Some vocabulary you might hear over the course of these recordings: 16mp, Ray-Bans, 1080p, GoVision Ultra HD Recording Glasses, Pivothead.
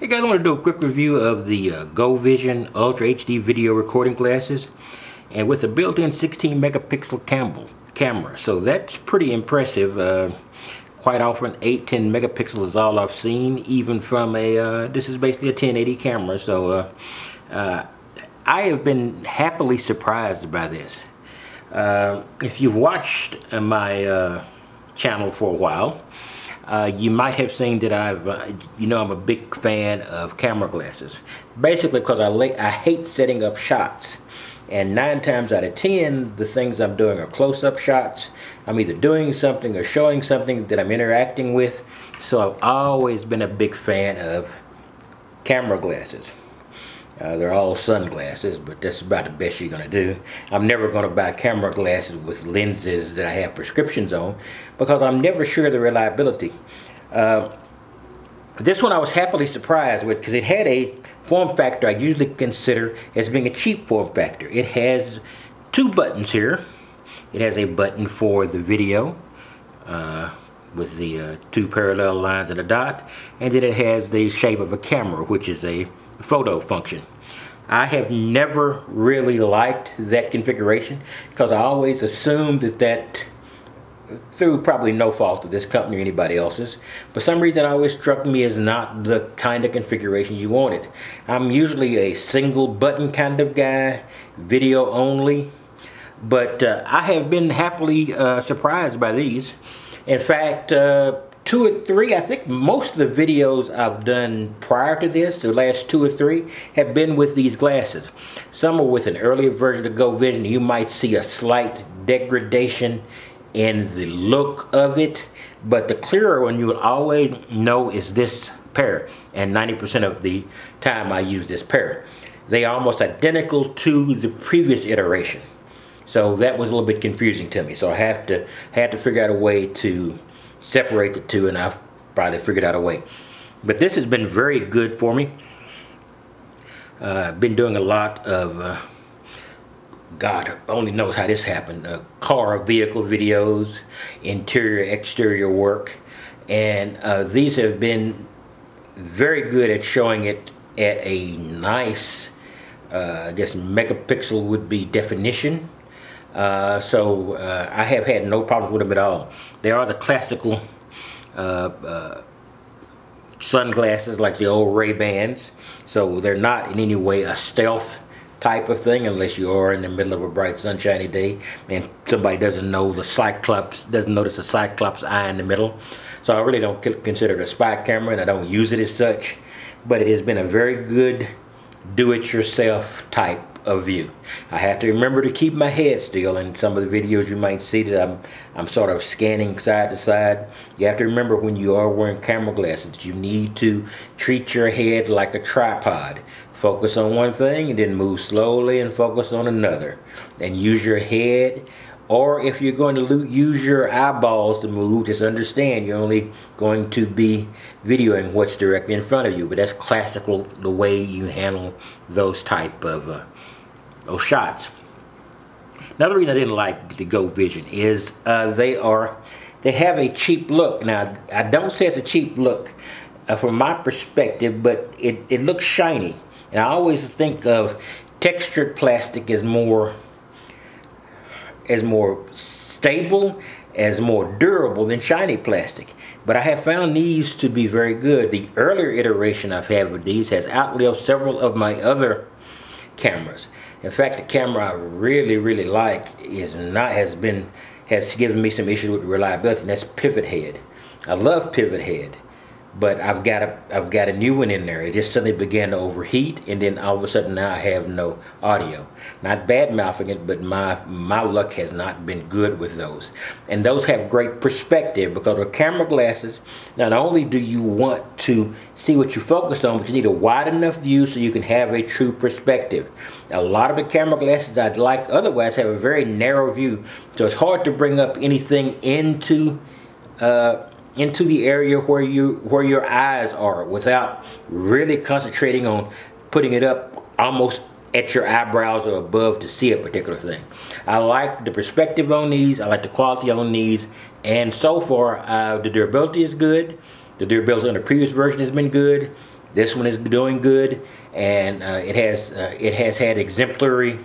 Hey guys, I want to do a quick review of the GoVision Ultra HD Video Recording Glasses, and with a built-in 16-megapixel camera. So that's pretty impressive. Quite often, 8-10 megapixels is all I've seen, even from a. This is basically a 1080 camera. So I have been happily surprised by this. If you've watched my channel for a while. You might have seen that I've, you know, I'm a big fan of camera glasses. Basically because I hate setting up shots. And 9 times out of 10, the things I'm doing are close-up shots. I'm either doing something or showing something that I'm interacting with. So I've always been a big fan of camera glasses. They're all sunglasses, but that's about the best you're going to do. I'm never going to buy camera glasses with lenses that I have prescriptions on because I'm never sure of the reliability. This one I was happily surprised with because it had a form factor I usually consider as being a cheap form factor. It has 2 buttons here. It has a button for the video with the 2 parallel lines and a dot, and then it has the shape of a camera, which is a photo function. I have never really liked that configuration because I always assumed that through probably no fault of this company or anybody else's, for some reason it always struck me as not the kind of configuration you wanted. I'm usually a single button kind of guy, video only, but I have been happily surprised by these. In fact, 2 or 3, I think most of the videos I've done prior to this, the last 2 or 3, have been with these glasses. Some are with an earlier version of GoVision. You might see a slight degradation in the look of it, but the clearer one you will always know is this pair, and 90% of the time I use this pair. They are almost identical to the previous iteration, so that was a little bit confusing to me, so I had to figure out a way to separate the 2, and I've probably figured out a way. But this has been very good for me. I've been doing a lot of, God only knows how this happened, car vehicle videos, interior exterior work, and these have been very good at showing it at a nice, I guess megapixel would be definition. So I have had no problems with them at all. They are the classical sunglasses, like the old Ray-Bans, so they're not in any way a stealth type of thing unless you are in the middle of a bright sunshiny day and somebody doesn't notice the Cyclops eye in the middle. So I really don't consider it a spy camera, and I don't use it as such, but it has been a very good do-it-yourself type of view. I have to remember to keep my head still. In some of the videos you might see that I'm sort of scanning side to side. You have to remember when you are wearing camera glasses, you need to treat your head like a tripod. Focus on one thing and then move slowly and focus on another, and use your head, or if you're going to use your eyeballs to move, just understand you're only going to be videoing what's directly in front of you. But that's classical, the way you handle those type of shots. Another reason I didn't like the GoVision is they have a cheap look. Now, I don't say it's a cheap look from my perspective, but it looks shiny. And I always think of textured plastic as more stable, as more durable than shiny plastic. But I have found these to be very good. The earlier iteration I've had with these has outlived several of my other cameras. In fact, the camera I really like has given me some issues with reliability, and that's Pivothead. I love Pivothead, but I've got a new one in there. It just suddenly began to overheat, and then all of a sudden now I have no audio. Not bad mouthing it, but my luck has not been good with those. And those have great perspective, because with camera glasses, not only do you want to see what you focus on, but you need a wide enough view so you can have a true perspective. A lot of the camera glasses I'd like otherwise have a very narrow view, so it's hard to bring up anything into the area where your eyes are without really concentrating on putting it up almost at your eyebrows or above to see a particular thing. I like the perspective on these. I like the quality on these, and so far the durability is good. The durability on the previous version has been good, This one is doing good, and it has had exemplary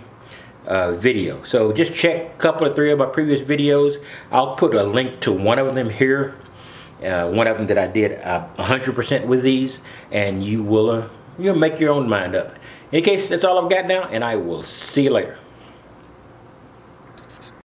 video. So just check a couple of 3 of my previous videos. I'll put a link to one of them here, one of them that I did 100% with these, and you will you'll make your own mind up. In any case, that's all I've got now, and I will see you later.